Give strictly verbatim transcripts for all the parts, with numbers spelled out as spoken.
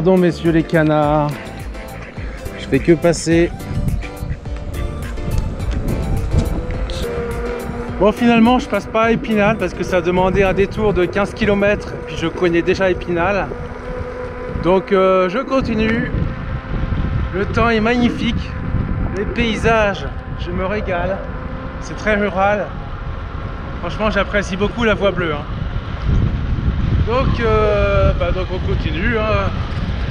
Pardon messieurs les canards, je fais que passer. Bon, finalement je passe pas à Épinal parce que ça demandait un détour de quinze kilomètres, puis je connais déjà Épinal. Donc euh, je continue. Le temps est magnifique, les paysages, je me régale, c'est très rural. Franchement j'apprécie beaucoup la Voie Bleue, hein. Donc, euh, bah donc on continue, hein.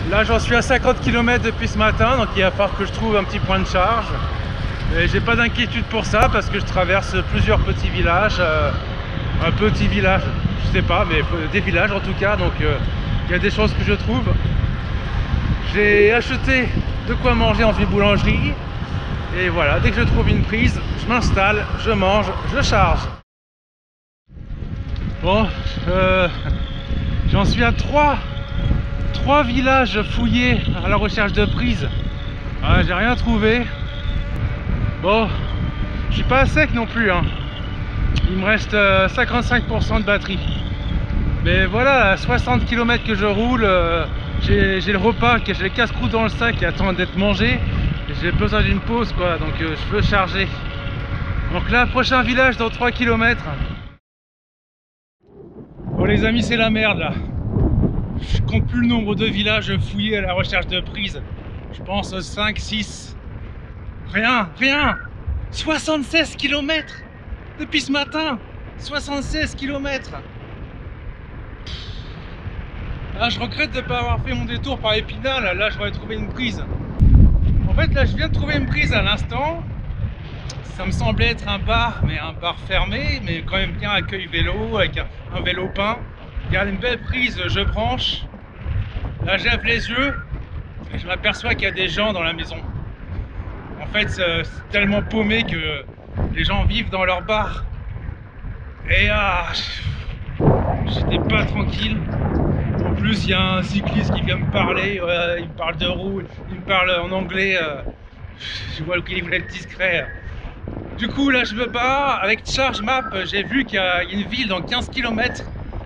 Là j'en suis à cinquante kilomètres depuis ce matin, donc il va falloir que je trouve un petit point de charge. Et j'ai pas d'inquiétude pour ça parce que je traverse plusieurs petits villages, euh, un petit village, je sais pas, mais des villages en tout cas, donc il euh, y a des choses que je trouve. J'ai acheté de quoi manger en une boulangerie, et voilà, dès que je trouve une prise, je m'installe, je mange, je charge. Bon, euh, j'en suis à trois, trois villages fouillés à la recherche de prises. Ah, j'ai rien trouvé. Bon, je suis pas à sec non plus, hein. Il me reste euh, cinquante-cinq pour cent de batterie. Mais voilà, à soixante kilomètres que je roule, euh, j'ai le repas, j'ai le casse-croûte dans le sac qui attend d'être mangé. J'ai besoin d'une pause, quoi, donc euh, je veux charger. Donc là, prochain village dans trois kilomètres. Bon les amis, c'est la merde là. Je compte plus le nombre de villages fouillés à la recherche de prises. Je pense cinq, six. Rien, rien. soixante-seize kilomètres depuis ce matin. soixante-seize kilomètres. Là, je regrette de ne pas avoir fait mon détour par Épinal. Là, j'aurais trouvé une prise. En fait, là, je viens de trouver une prise à l'instant. Ça me semblait être un bar, mais un bar fermé, mais quand même bien accueil vélo, avec un, un vélo peint. Il y a une belle prise, je branche. Là, j'lève les yeux et je m'aperçois qu'il y a des gens dans la maison. En fait, c'est tellement paumé que les gens vivent dans leur bar. Et ah, j'étais pas tranquille. En plus, il y a un cycliste qui vient me parler. Euh, il me parle de roue, il me parle en anglais. Euh, je vois qu'il voulait être discret. Du coup, là, je me barre. Avec Charge Map, j'ai vu qu'il y a une ville dans quinze kilomètres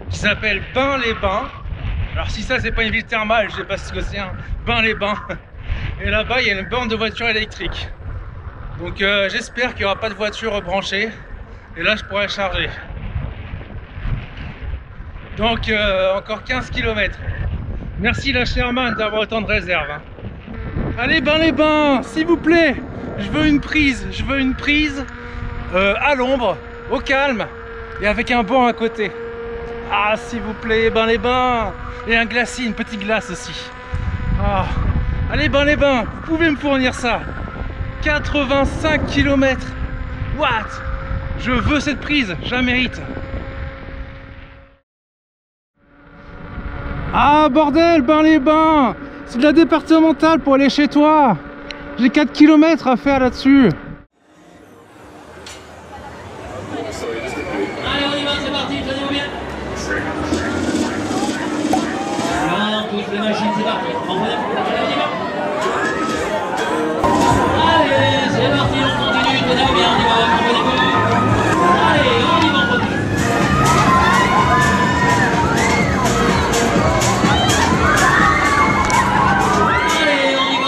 qui s'appelle Bains-les-Bains. Alors, si ça, c'est pas une ville thermale, je sais pas ce que c'est, hein. Bains-les-Bains. Et là-bas, il y a une borne de voitures électriques. Donc, euh, j'espère qu'il n'y aura pas de voiture branchée. Et là, je pourrai charger. Donc, euh, encore quinze kilomètres. Merci, la Sherman, d'avoir autant de réserve, hein. Allez, Bains-les-Bains, s'il vous plaît. Je veux une prise, je veux une prise euh, à l'ombre, au calme et avec un banc à côté. Ah, s'il vous plaît, Bains-les-Bains. Et un glacis, une petite glace aussi. Ah. Allez, Bains-les-Bains, vous pouvez me fournir ça. quatre-vingt-cinq kilomètres. What? Je veux cette prise, je la mérite. Ah, bordel, Bains-les-Bains. C'est de la départementale pour aller chez toi. J'ai quatre kilomètres à faire là-dessus. Allez, on y va, c'est parti, tenez-vous bien. Alors, toutes les machines, c'est parti. On va, allez, on y va. Allez, c'est parti, on continue, tenez-vous bien, on y va, on y va. Allez, on y va,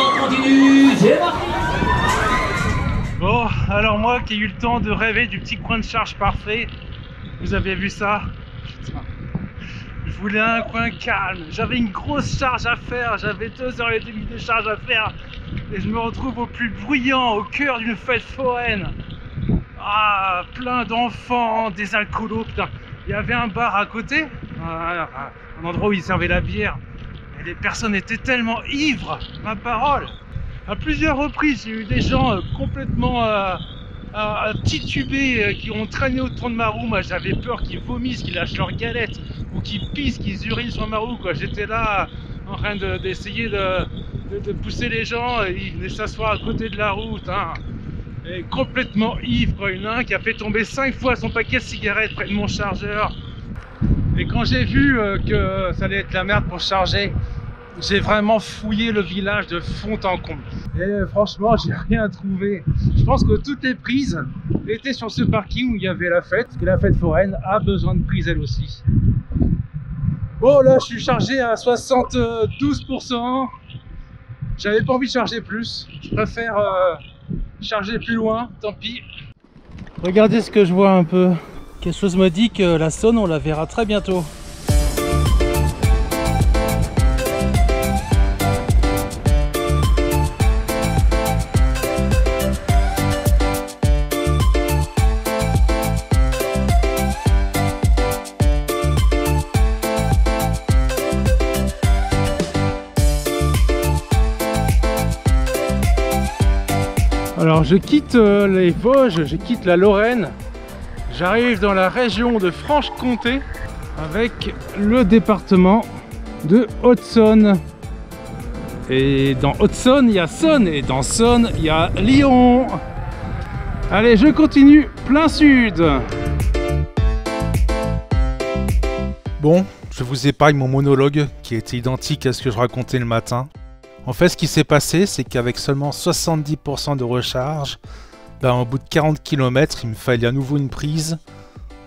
on continue. Bon, alors moi qui ai eu le temps de rêver du petit coin de charge parfait, vous avez vu ça? Putain. Je voulais un coin calme, j'avais une grosse charge à faire, j'avais deux heures et demie de charge à faire, et je me retrouve au plus bruyant, au cœur d'une fête foraine. Ah, plein d'enfants, des alcoolos, putain. Il y avait un bar à côté, un endroit où ils servaient la bière, et les personnes étaient tellement ivres, ma parole. À plusieurs reprises, j'ai eu des gens euh, complètement euh, euh, titubés, euh, qui ont traîné autour de ma roue. Moi, j'avais peur qu'ils vomissent, qu'ils lâchent leur galette, ou qu'ils pissent, qu'ils urinent sur ma roue, quoi. J'étais là en train d'essayer de, de, de, de pousser les gens, et ils venaient s'asseoir à côté de la route, hein. Et complètement ivre, quoi. Il y en a un qui a fait tomber cinq fois son paquet de cigarettes près de mon chargeur. Et quand j'ai vu euh, que ça allait être la merde pour charger, j'ai vraiment fouillé le village de fond en comble. Et franchement, j'ai rien trouvé. Je pense que toutes les prises étaient sur ce parking où il y avait la fête, parce que la fête foraine a besoin de prises elle aussi. Bon, là je suis chargé à soixante-douze pour cent. J'avais pas envie de charger plus. Je préfère euh, charger plus loin, tant pis. Regardez ce que je vois un peu. Quelque chose me dit que la Saône, on la verra très bientôt. Alors je quitte les Vosges, je quitte la Lorraine, j'arrive dans la région de Franche-Comté avec le département de Haute-Saône. Et dans Haute-Saône, il y a Saône, et dans Saône, il y a Lyon. Allez, je continue plein sud. Bon, je vous épargne mon monologue qui était identique à ce que je racontais le matin. En fait, ce qui s'est passé, c'est qu'avec seulement soixante-dix pour cent de recharge, ben, au bout de quarante kilomètres, il me fallait à nouveau une prise.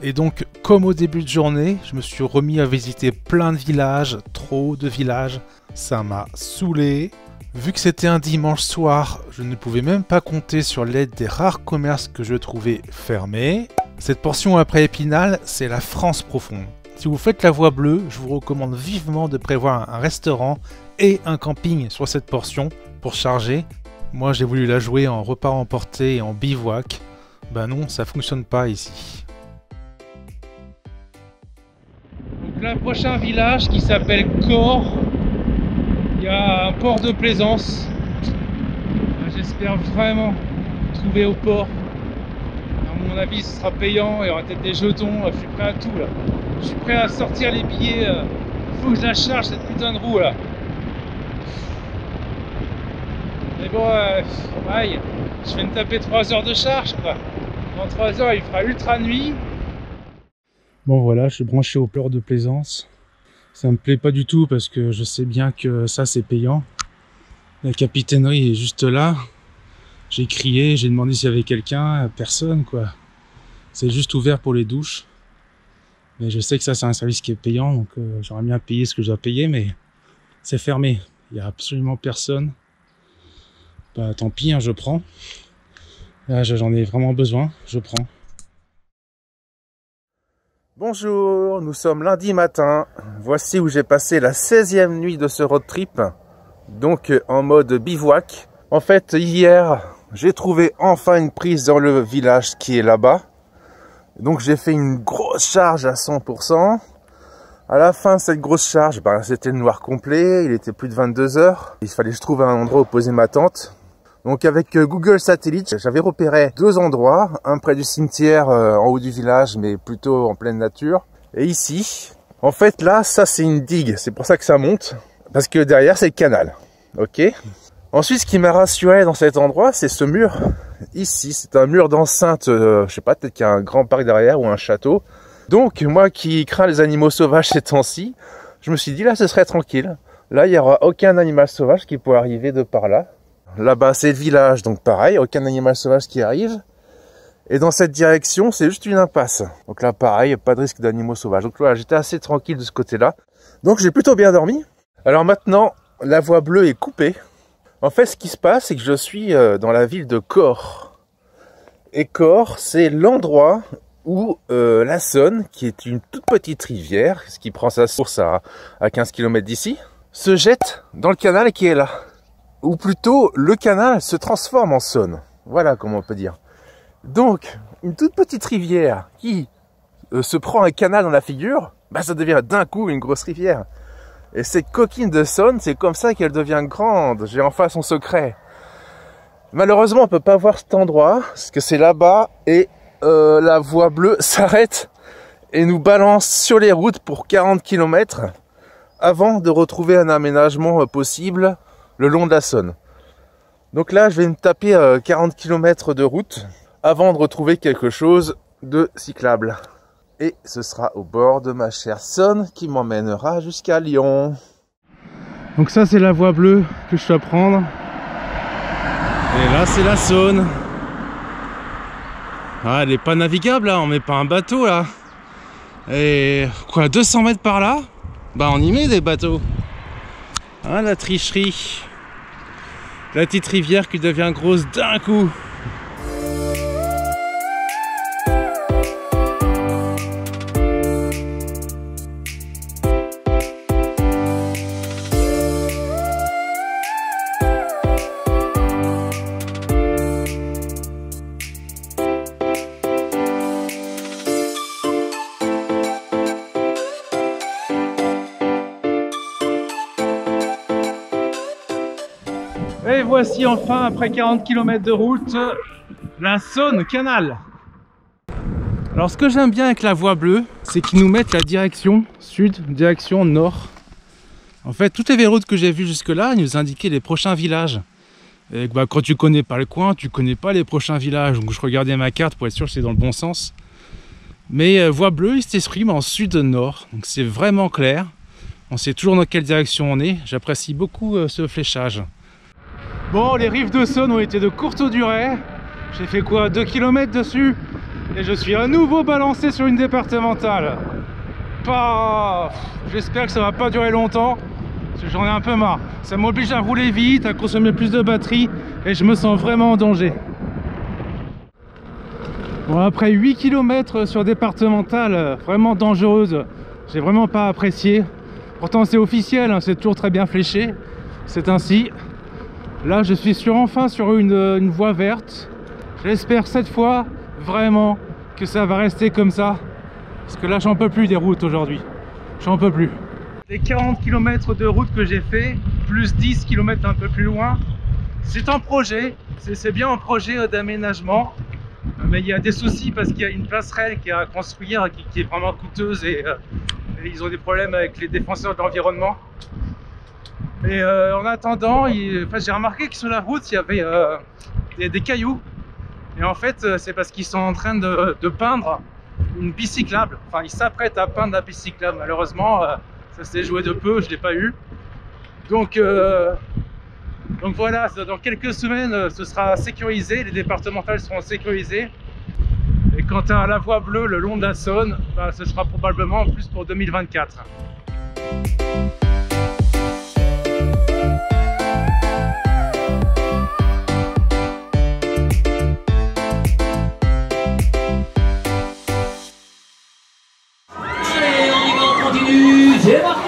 Et donc, comme au début de journée, je me suis remis à visiter plein de villages, trop de villages. Ça m'a saoulé. Vu que c'était un dimanche soir, je ne pouvais même pas compter sur l'aide des rares commerces que je trouvais fermés. Cette portion après Épinal, c'est la France profonde. Si vous faites la Voie Bleue, je vous recommande vivement de prévoir un restaurant et un camping sur cette portion pour charger. Moi j'ai voulu la jouer en repas emporté et en bivouac. Ben non, ça fonctionne pas ici. Donc là, prochain village qui s'appelle Corre. Il y a un port de plaisance. J'espère vraiment trouver au port. À mon avis, ce sera payant et il y aura peut-être des jetons. Je suis prêt à tout là. Je suis prêt à sortir les billets. Faut que je la charge cette putain de roue là. Mais bon, euh, aïe, je vais me taper trois heures de charge quoi. Dans trois heures, il fera ultra nuit. Bon voilà, je suis branché au port de plaisance. Ça me plaît pas du tout parce que je sais bien que ça c'est payant. La capitainerie est juste là. J'ai crié, j'ai demandé s'il y avait quelqu'un, personne quoi. C'est juste ouvert pour les douches. Mais je sais que ça c'est un service qui est payant, donc euh, j'aurais bien payé ce que je dois payer, mais c'est fermé. Il n'y a absolument personne. Bah, tant pis, hein, je prends. Là, j'en ai vraiment besoin, je prends. Bonjour, nous sommes lundi matin. Voici où j'ai passé la seizième nuit de ce road trip, donc en mode bivouac. En fait, hier, j'ai trouvé enfin une prise dans le village qui est là-bas. Donc j'ai fait une grosse charge à cent pour cent. À la fin, cette grosse charge, bah, c'était le noir complet. Il était plus de vingt-deux heures. Il fallait que je trouve un endroit où poser ma tente. Donc avec Google Satellite, j'avais repéré deux endroits, un près du cimetière euh, en haut du village, mais plutôt en pleine nature. Et ici, en fait là, ça c'est une digue, c'est pour ça que ça monte, parce que derrière c'est le canal, ok. Ensuite, ce qui m'a rassuré dans cet endroit, c'est ce mur, ici, c'est un mur d'enceinte, euh, je sais pas, peut-être qu'il y a un grand parc derrière ou un château. Donc moi qui crains les animaux sauvages ces temps-ci, je me suis dit là ce serait tranquille, là il n'y aura aucun animal sauvage qui pourrait arriver de par là. Là-bas, c'est le village, donc pareil, aucun animal sauvage qui arrive. Et dans cette direction, c'est juste une impasse. Donc là, pareil, pas de risque d'animaux sauvages. Donc voilà, j'étais assez tranquille de ce côté-là. Donc j'ai plutôt bien dormi. Alors maintenant, la Voie Bleue est coupée. En fait, ce qui se passe, c'est que je suis dans la ville de Corre. Et Corre, c'est l'endroit où euh, la Saône, qui est une toute petite rivière, ce qui prend sa source à, à quinze kilomètres d'ici, se jette dans le canal qui est là. Ou plutôt, le canal se transforme en Saône. Voilà comment on peut dire. Donc, une toute petite rivière qui euh, se prend un canal dans la figure, bah, ça devient d'un coup une grosse rivière. Et cette coquine de Saône, c'est comme ça qu'elle devient grande. J'ai enfin son secret. Malheureusement, on ne peut pas voir cet endroit, parce que c'est là-bas, et euh, la Voie Bleue s'arrête et nous balance sur les routes pour quarante kilomètres avant de retrouver un aménagement possible le long de la Saône. Donc là, je vais me taper euh, quarante kilomètres de route avant de retrouver quelque chose de cyclable. Et ce sera au bord de ma chère Saône qui m'emmènera jusqu'à Lyon. Donc ça, c'est la Voie Bleue que je dois prendre. Et là, c'est la Saône. Ah, elle n'est pas navigable, là. On met pas un bateau, là. Et quoi, deux cents mètres par là? Bah on y met des bateaux. Hein, la tricherie. La petite rivière qui devient grosse d'un coup. Et voici enfin, après quarante kilomètres de route, la Saône canal. Alors ce que j'aime bien avec la voie bleue, c'est qu'ils nous mettent la direction sud, direction nord. En fait, toutes les routes que j'ai vues jusque-là, ils nous indiquaient les prochains villages. Et bah, quand tu connais pas le coin, tu connais pas les prochains villages. Donc je regardais ma carte pour être sûr que c'est dans le bon sens. Mais euh, voie bleue, ils s'expriment en sud-nord. Donc c'est vraiment clair. On sait toujours dans quelle direction on est. J'apprécie beaucoup euh, ce fléchage. Bon, les rives de Saône ont été de courte durée. J'ai fait quoi, deux kilomètres dessus? Et je suis à nouveau balancé sur une départementale. Pas... J'espère que ça va pas durer longtemps, parce que j'en ai un peu marre. Ça m'oblige à rouler vite, à consommer plus de batterie, et je me sens vraiment en danger. Bon, après huit kilomètres sur départementale, vraiment dangereuse, j'ai vraiment pas apprécié. Pourtant c'est officiel, hein, c'est toujours très bien fléché. C'est ainsi. Là, je suis sur, enfin sur une, une voie verte. J'espère cette fois, vraiment, que ça va rester comme ça. Parce que là, j'en peux plus des routes aujourd'hui. J'en peux plus. Les quarante kilomètres de route que j'ai fait, plus dix kilomètres un peu plus loin, c'est un projet. C'est bien un projet d'aménagement. Mais il y a des soucis parce qu'il y a une passerelle qui est à construire, qui, qui est vraiment coûteuse. Et, euh, et ils ont des problèmes avec les défenseurs de l'environnement. Et euh, en attendant, il... enfin, j'ai remarqué que sur la route, il y avait euh, des, des cailloux. Et en fait, c'est parce qu'ils sont en train de, de peindre une bicyclable. Enfin, ils s'apprêtent à peindre la bicyclable. Malheureusement, euh, ça s'est joué de peu, je ne l'ai pas eu. Donc, euh... Donc voilà, dans quelques semaines, ce sera sécurisé. Les départementales seront sécurisées. Et quant à la voie bleue le long de la Saône, bah, ce sera probablement en plus pour deux mille vingt-quatre. Yeah.